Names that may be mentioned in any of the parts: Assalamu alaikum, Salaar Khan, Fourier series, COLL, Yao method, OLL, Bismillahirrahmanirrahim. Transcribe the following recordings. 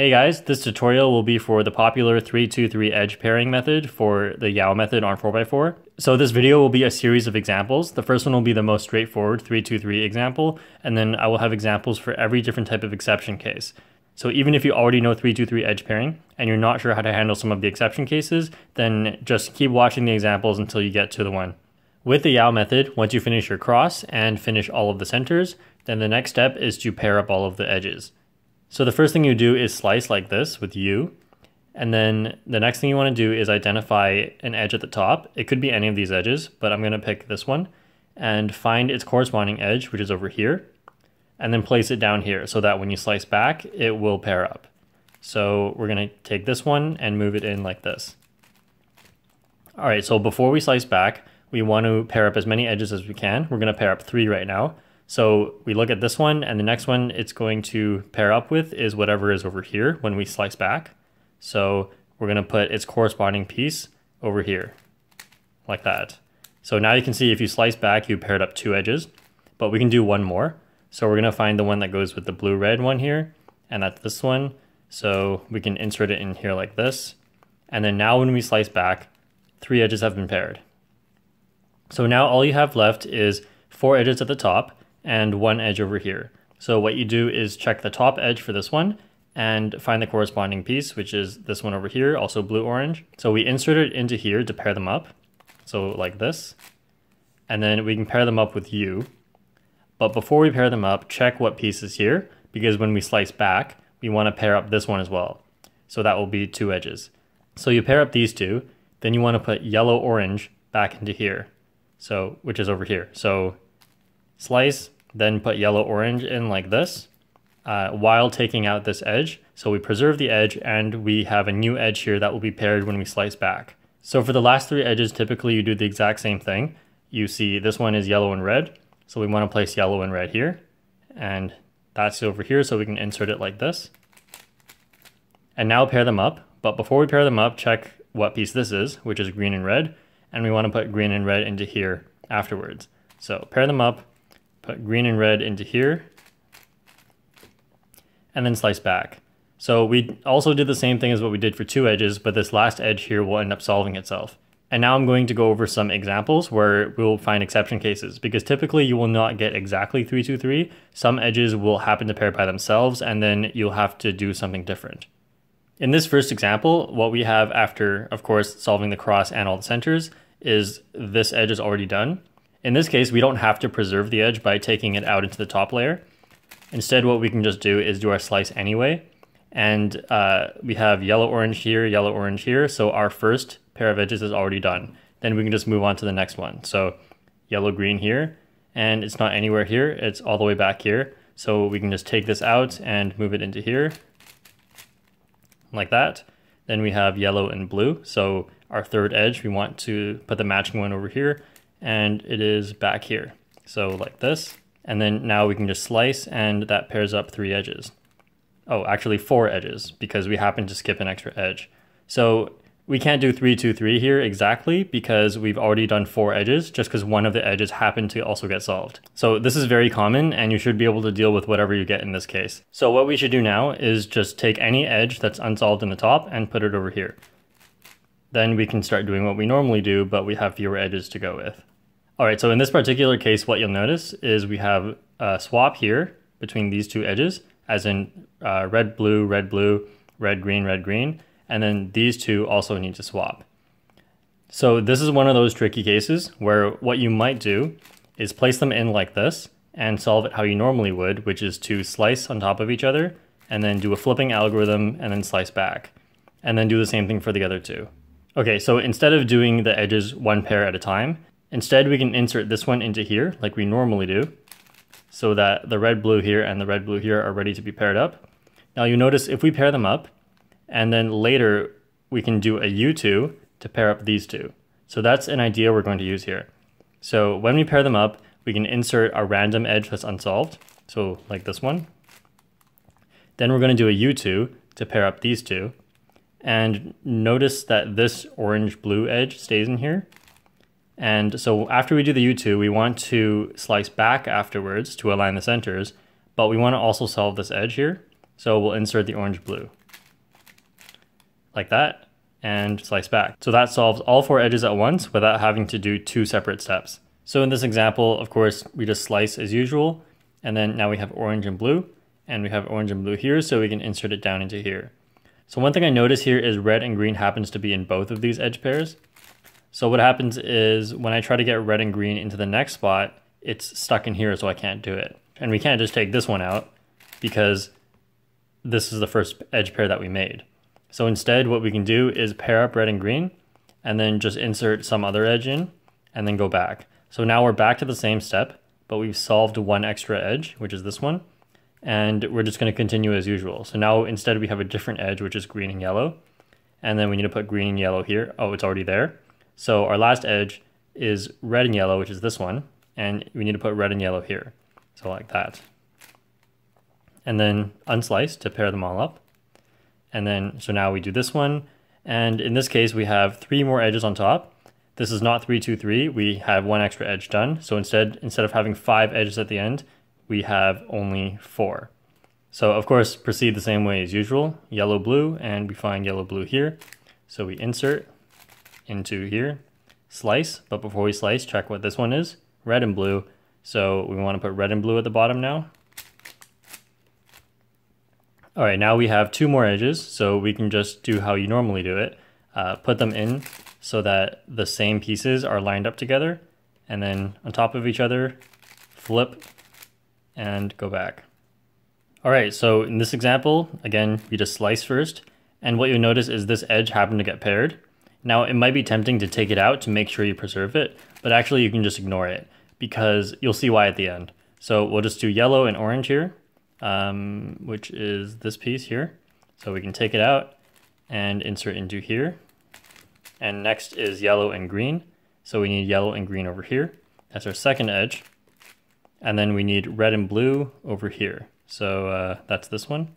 Hey guys, this tutorial will be for the popular 3-2-3 edge pairing method for the Yao method on 4x4. So this video will be a series of examples. The first one will be the most straightforward 3-2-3 example, and then I will have examples for every different type of exception case. So even if you already know 3-2-3 edge pairing and you're not sure how to handle some of the exception cases, then just keep watching the examples until you get to the one. With the Yao method, once you finish your cross and finish all of the centers, then the next step is to pair up all of the edges. So the first thing you do is slice like this with U, and then the next thing you want to do is identify an edge at the top. It could be any of these edges, but I'm going to pick this one and find its corresponding edge, which is over here, and then place it down here so that when you slice back, it will pair up. So we're going to take this one and move it in like this. All right, so before we slice back, we want to pair up as many edges as we can. We're going to pair up 3 right now. So we look at this one, and the next one it's going to pair up with is whatever is over here when we slice back. So we're going to put its corresponding piece over here like that. So now you can see if you slice back, you paired up 2 edges, but we can do one more. So we're going to find the one that goes with the blue red one here, and that's this one. So we can insert it in here like this. And then now when we slice back, 3 edges have been paired. So now all you have left is 4 edges at the top and 1 edge over here. So what you do is check the top edge for this one and find the corresponding piece, which is this one over here, also blue-orange. So we insert it into here to pair them up, so like this. And then we can pair them up with U. But before we pair them up, check what piece is here, because when we slice back, we want to pair up this one as well. So that will be 2 edges. So you pair up these 2, then you want to put yellow-orange back into here, so which is over here. So slice, then put yellow-orange in like this while taking out this edge. So we preserve the edge and we have a new edge here that will be paired when we slice back. So for the last 3 edges, typically you do the exact same thing. You see this one is yellow and red. So we want to place yellow and red here. And that's over here, so we can insert it like this. And now pair them up. But before we pair them up, check what piece this is, which is green and red. And we want to put green and red into here afterwards. So pair them up. Put green and red into here, and then slice back. So we also did the same thing as what we did for 2 edges, but this last edge here will end up solving itself. And now I'm going to go over some examples where we'll find exception cases, because typically you will not get exactly 3-2-3. Some edges will happen to pair by themselves, and then you'll have to do something different. In this first example, what we have after, of course, solving the cross and all the centers is this edge is already done. In this case, we don't have to preserve the edge by taking it out into the top layer. Instead, what we can just do is do our slice anyway. And we have yellow-orange here. So our first pair of edges is already done. Then we can just move on to the next one. So yellow-green here, and it's not anywhere here. It's all the way back here. So we can just take this out and move it into here like that. Then we have yellow and blue. So our third edge, we want to put the matching one over here, and it is back here, so like this. And then now we can just slice, and that pairs up 3 edges. Oh, actually 4 edges, because we happen to skip an extra edge. So we can't do 3-2-3 here exactly, because we've already done 4 edges, just because one of the edges happened to also get solved. So this is very common, and you should be able to deal with whatever you get in this case. So what we should do now is just take any edge that's unsolved in the top and put it over here. Then we can start doing what we normally do, but we have fewer edges to go with. All right, so in this particular case, what you'll notice is we have a swap here between these 2 edges, as in red, blue, red, blue, red, green, and then these 2 also need to swap. So this is one of those tricky cases where what you might do is place them in like this and solve it how you normally would, which is to slice on top of each other and then do a flipping algorithm and then slice back, and then do the same thing for the other 2. Okay, so instead of doing the edges one pair at a time, instead we can insert this one into here like we normally do, so that the red blue here and the red blue here are ready to be paired up. Now you notice if we pair them up, and then later we can do a U2 to pair up these 2. So that's an idea we're going to use here. So when we pair them up, we can insert a random edge that's unsolved, so like this one. Then we're going to do a U2 to pair up these 2. And notice that this orange-blue edge stays in here. And so after we do the U2, we want to slice back afterwards to align the centers, but we want to also solve this edge here. So we'll insert the orange-blue. like that, and slice back. So that solves all four edges at once without having to do two separate steps. So in this example, of course, we just slice as usual, and then now we have orange and blue, and we have orange and blue here, so we can insert it down into here. So one thing I notice here is red and green happens to be in both of these edge pairs. So what happens is when I try to get red and green into the next spot, it's stuck in here, so I can't do it. And we can't just take this one out because this is the first edge pair that we made. So instead, what we can do is pair up red and green and then just insert some other edge in and then go back. So now we're back to the same step, but we've solved one extra edge, which is this one. And we're just going to continue as usual. So now instead we have a different edge, which is green and yellow. And then we need to put green and yellow here. Oh, it's already there. So our last edge is red and yellow, which is this one. And we need to put red and yellow here. So like that. And then unslice to pair them all up. And then, so now we do this one. And in this case, we have three more edges on top. This is not 3, 2, 3. We have one extra edge done. So instead of having 5 edges at the end, we have only 4. So of course, proceed the same way as usual. Yellow, blue, and we find yellow, blue here. So we insert into here, slice. But before we slice, check what this one is, red and blue. So we want to put red and blue at the bottom now. All right, now we have 2 more edges, so we can just do how you normally do it. Put them in so that the same pieces are lined up together, and then on top of each other, flip and go back. All right, so in this example, again, we just slice first, and what you'll notice is this edge happened to get paired. Now, it might be tempting to take it out to make sure you preserve it, but actually you can just ignore it because you'll see why at the end. So we'll just do yellow and orange here. Which is this piece here. So we can take it out and insert into here. And next is yellow and green. So we need yellow and green over here. That's our second edge. And then we need red and blue over here. So that's this one.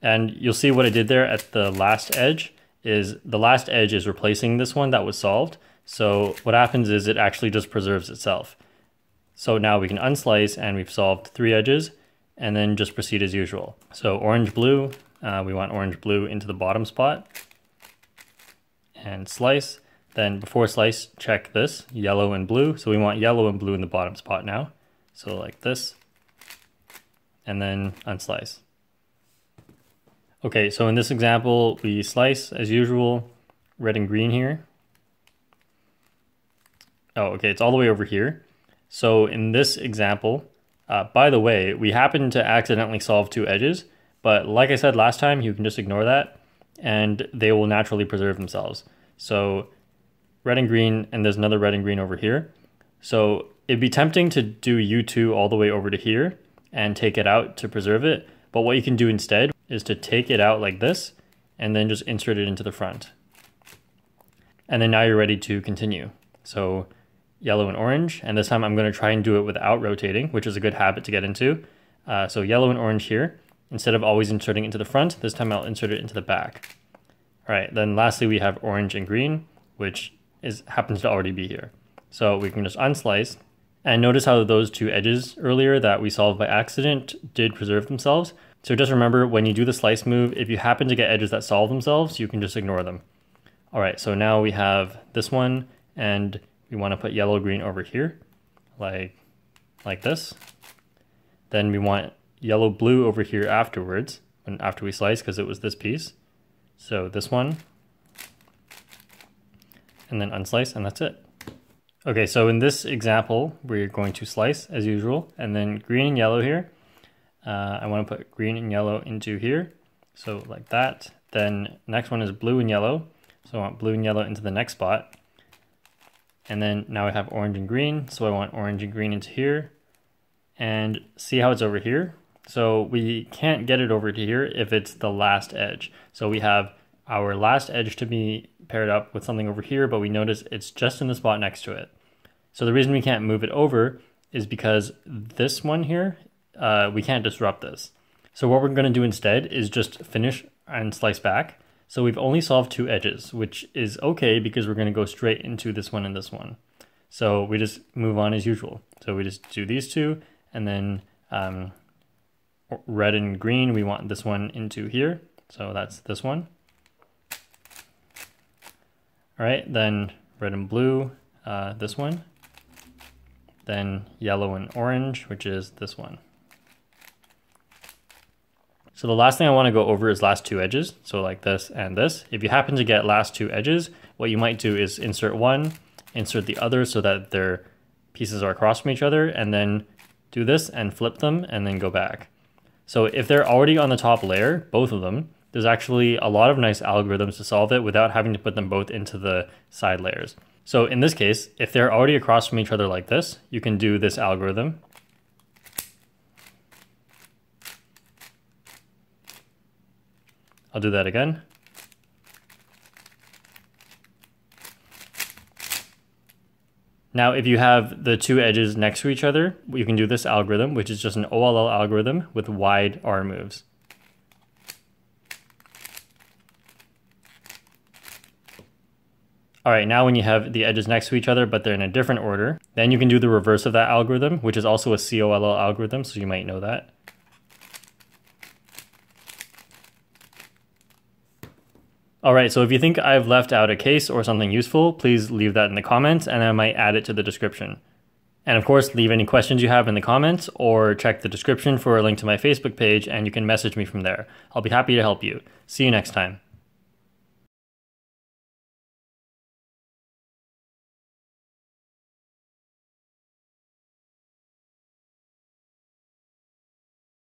And you'll see what I did there at the last edge is the last edge is replacing this one that was solved. So what happens is it actually just preserves itself. So now we can unslice and we've solved 3 edges and then just proceed as usual. So orange, blue, we want orange, blue into the bottom spot and slice. Then before slice, check this, yellow and blue. So we want yellow and blue in the bottom spot now. So like this and then unslice. Okay, so in this example, we slice as usual, red and green here. Oh, okay, it's all the way over here. So in this example, by the way, we happen to accidentally solve 2 edges, but like I said last time, you can just ignore that and they will naturally preserve themselves. So red and green, and there's another red and green over here. So it'd be tempting to do U2 all the way over to here and take it out to preserve it. But what you can do instead is to take it out like this and then just insert it into the front. And then now you're ready to continue. So yellow and orange, and this time I'm going to try and do it without rotating, which is a good habit to get into. So yellow and orange here, instead of always inserting into the front, this time I'll insert it into the back. All right, then lastly we have orange and green, which happens to already be here. So we can just unslice, and notice how those 2 edges earlier that we solved by accident did preserve themselves. So just remember when you do the slice move, if you happen to get edges that solve themselves, you can just ignore them. All right, so now we have this one, and we want to put yellow green over here, like this. Then we want yellow blue over here afterwards, and after we slice, because it was this piece. So this one, and then unslice, and that's it. Okay, so in this example, we're going to slice as usual, and then green and yellow here. I want to put green and yellow into here, so like that. Then next one is blue and yellow, so I want blue and yellow into the next spot. And then now I have orange and green. So I want orange and green into here and see how it's over here. So we can't get it over to here if it's the last edge. So we have our last edge to be paired up with something over here, but we notice it's just in the spot next to it. So the reason we can't move it over is because this one here, we can't disrupt this. So what we're gonna do instead is just finish and slice back. So we've only solved 2 edges, which is okay because we're gonna go straight into this one and this one. So we just move on as usual. So we just do these 2 and then red and green, we want this one into here So that's this one. All right, then red and blue, this one. Then yellow and orange, which is this one. So the last thing I want to go over is last two edges. So like this and this. If you happen to get last two edges, what you might do is insert one, insert the other so that their pieces are across from each other, and then do this and flip them and then go back. So if they're already on the top layer, both of them, there's actually a lot of nice algorithms to solve it without having to put them both into the side layers. So in this case, if they're already across from each other like this, you can do this algorithm. I'll do that again. Now, if you have the two edges next to each other, you can do this algorithm, which is just an OLL algorithm with wide R moves. All right, now when you have the edges next to each other, but they're in a different order, then you can do the reverse of that algorithm, which is also a COLL algorithm, so you might know that. All right, so if you think I've left out a case or something useful, please leave that in the comments and I might add it to the description. And of course, leave any questions you have in the comments or check the description for a link to my Facebook page and you can message me from there. I'll be happy to help you. See you next time.